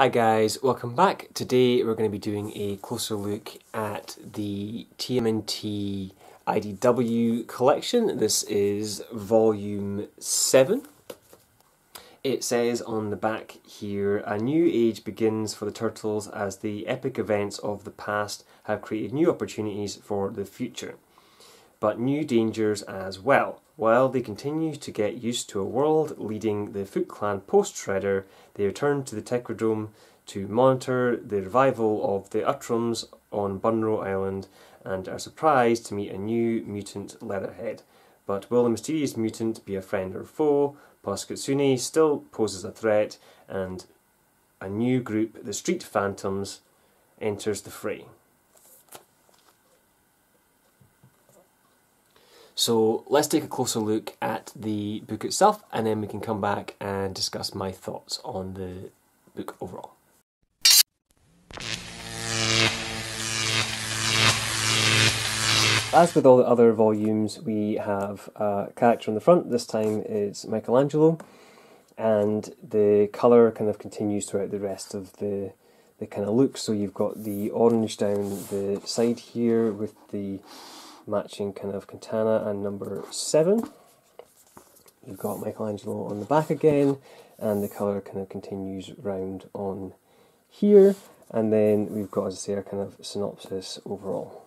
Hi guys, welcome back. Today we're going to be doing a closer look at the TMNT IDW collection. This is volume 7. It says on the back here, a new age begins for the Turtles as the epic events of the past have created new opportunities for the future, but new dangers as well. While they continue to get used to a world leading the Foot Clan post-Shredder, they return to the Technodrome to monitor the revival of the Utroms on Burnow Island and are surprised to meet a new mutant Leatherhead. But will the mysterious mutant be a friend or foe? Plus Kitsune still poses a threat, and a new group, the Street Phantoms, enters the fray. So let's take a closer look at the book itself, and then we can come back and discuss my thoughts on the book overall. As with all the other volumes, we have a character on the front. This time it's Michelangelo, and the colour kind of continues throughout the rest of the kind of look. So you've got the orange down the side here with the matching kind of katana and number 7. You've got Michelangelo on the back again, and the colour kind of continues round on here, and then we've got, as I say, our kind of synopsis overall.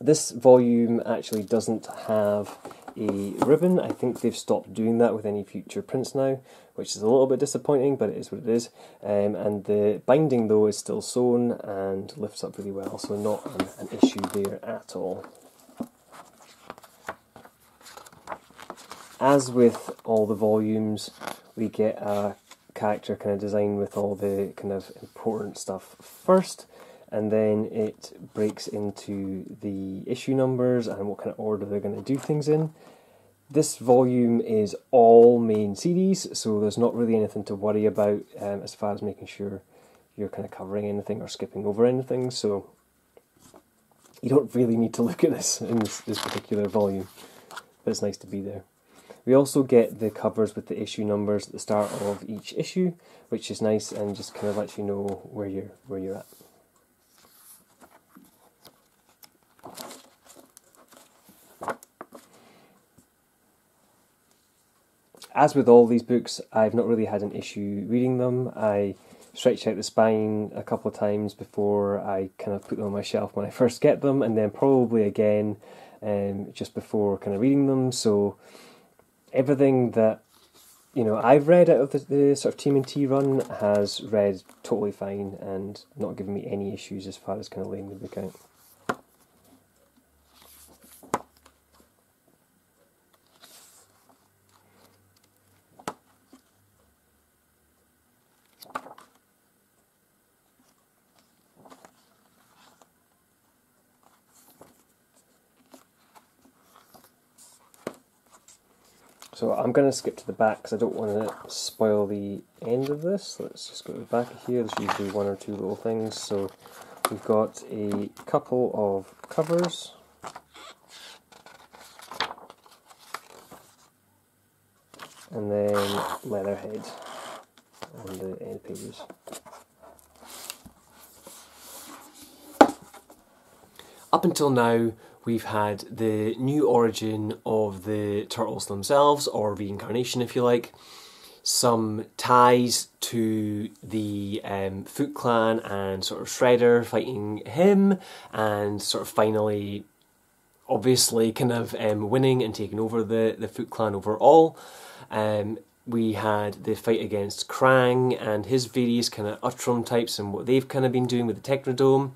This volume actually doesn't have a ribbon. I think they've stopped doing that with any future prints now, which is a little bit disappointing, but it is what it is. And the binding though is still sewn and lifts up really well, so not an issue there at all. As with all the volumes, we get a character kind of design with all the kind of important stuff first, and then it breaks into the issue numbers and what kind of order they're going to do things in. This volume is all main series, so there's not really anything to worry about as far as making sure you're kind of covering anything or skipping over anything, so you don't really need to look at this in this particular volume, but it's nice to be there. We also get the covers with the issue numbers at the start of each issue, which is nice and just kind of lets you know where you're at. As with all these books, I've not really had an issue reading them. I stretched out the spine a couple of times before I kind of put them on my shelf when I first get them, and then probably again just before kind of reading them. So everything that, you know, I've read out of the sort of TMNT run has read totally fine and not given me any issues as far as kind of laying the book out. So I'm going to skip to the back because I don't want to spoil the end of this. Let's just go to the back here. There's usually one or two little things. So we've got a couple of covers. And then Leatherhead on the end pages. Up until now, we've had the new origin of the Turtles themselves, or reincarnation if you like, some ties to the Foot Clan and sort of Shredder fighting him, and sort of finally, obviously, kind of winning and taking over the Foot Clan overall. We had the fight against Krang and his various kind of Utrom types and what they've kind of been doing with the Technodrome.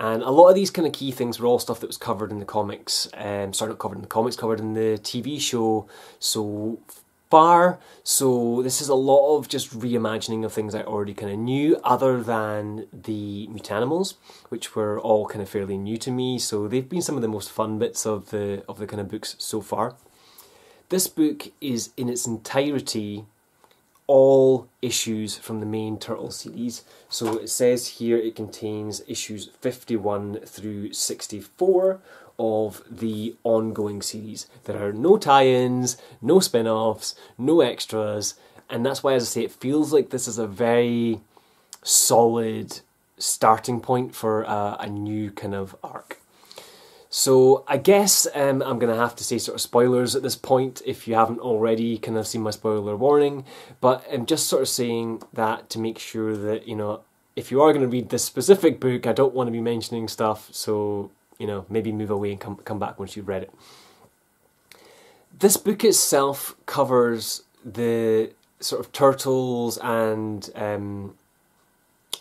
And a lot of these kind of key things were all stuff that was covered in the comics, sorry, not covered in the comics, covered in the TV show so far. So this is a lot of just reimagining of things I already kind of knew, other than the Mutanimals, which were all kind of fairly new to me. So they've been some of the most fun bits of the kind of books so far. This book is in its entirety all issues from the main Turtle series. So it says here it contains issues 51 through 64 of the ongoing series. There are no tie-ins, no spin-offs, no extras, And that's why, as I say, it feels like this is a very solid starting point for a new kind of arc. So I guess I'm going to have to say sort of spoilers at this point if you haven't already kind of seen my spoiler warning, but I'm just sort of saying that to make sure that, you know, if you are going to read this specific book, I don't want to be mentioning stuff, so, you know, maybe move away and come back once you've read it. This book itself covers the sort of Turtles and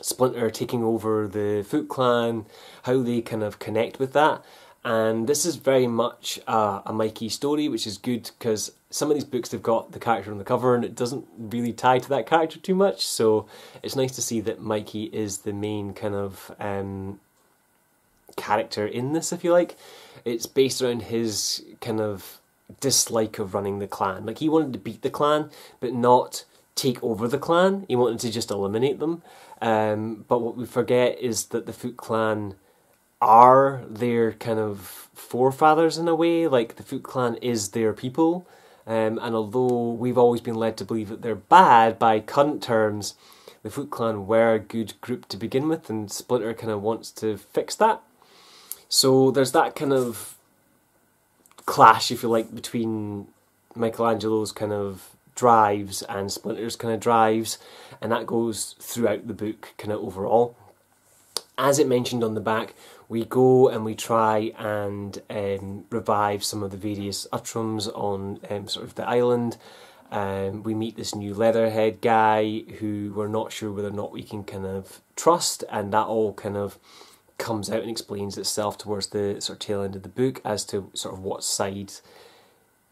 Splinter taking over the Foot Clan, how they kind of connect with that. And this is very much a Mikey story, which is good because some of these books they've got the character on the cover and it doesn't really tie to that character too much. So it's nice to see that Mikey is the main kind of character in this, if you like. It's based around his kind of dislike of running the clan. Like, he wanted to beat the clan, but not take over the clan. He wanted to just eliminate them. But what we forget is that the Foot Clan are their kind of forefathers in a way. Like, the Foot Clan is their people. And although we've always been led to believe that they're bad by current terms, the Foot Clan were a good group to begin with, and Splinter kind of wants to fix that. So there's that kind of clash, if you like, between Michelangelo's kind of drives and Splinter's kind of drives, and that goes throughout the book kind of overall. As it mentioned on the back, we go and we try and revive some of the various Utroms on sort of the island. We meet this new Leatherhead guy who we're not sure whether or not we can kind of trust, and that all kind of comes out and explains itself towards the sort of tail end of the book as to sort of what side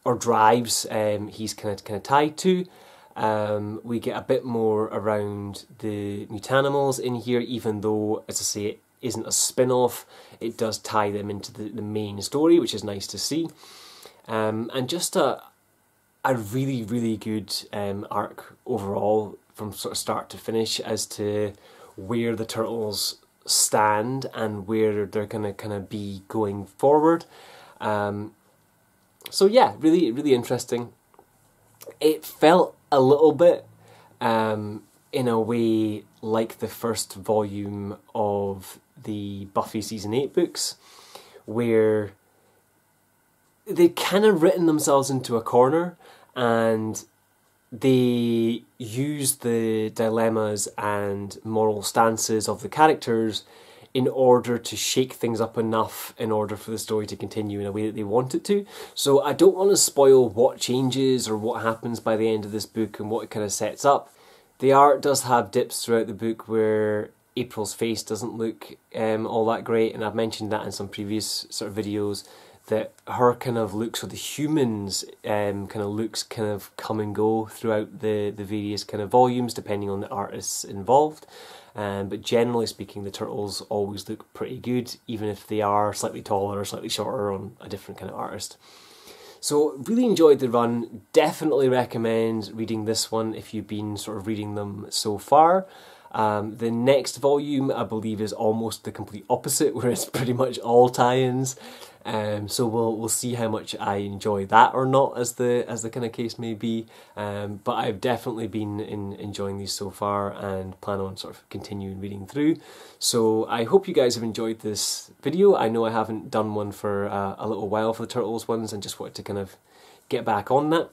or drives he's kind of tied to. We get a bit more around the Mutanimals in here, even though, as I say, it isn't a spin-off. It does tie them into the main story, which is nice to see. And just a really, really good arc overall from sort of start to finish as to where the Turtles stand and where they're going to kind of be going forward. So yeah, really, really interesting. It felt a little bit in a way like the first volume of the Buffy Season 8 books, where they kind of written themselves into a corner and they use the dilemmas and moral stances of the characters in order to shake things up enough in order for the story to continue in a way that they want it to. So I don't want to spoil what changes or what happens by the end of this book and what it kind of sets up. The art does have dips throughout the book where April's face doesn't look all that great, and I've mentioned that in some previous sort of videos, that her kind of looks, or the humans' kind of looks, kind of come and go throughout the various kind of volumes depending on the artists involved. But generally speaking, the Turtles always look pretty good, even if they are slightly taller or slightly shorter on a different kind of artist. So really enjoyed the run. Definitely recommend reading this one if you've been sort of reading them so far. The next volume, I believe, is almost the complete opposite, where it's pretty much all tie-ins. So we'll see how much I enjoy that or not, as the kind of case may be. But I've definitely been enjoying these so far and plan on sort of continuing reading through. So I hope you guys have enjoyed this video. I know I haven't done one for a little while for the Turtles ones, and just wanted to kind of get back on that.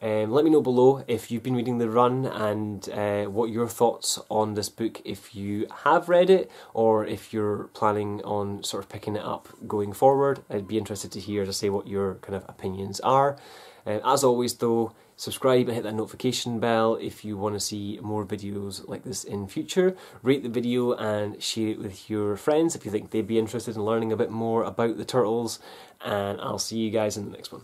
Let me know below if you've been reading the run and what your thoughts on this book, if you have read it or if you're planning on sort of picking it up going forward. I'd be interested to hear, to say, what your kind of opinions are. As always though, subscribe and hit that notification bell if you want to see more videos like this in future. Rate the video and share it with your friends if you think they'd be interested in learning a bit more about the Turtles, and I'll see you guys in the next one.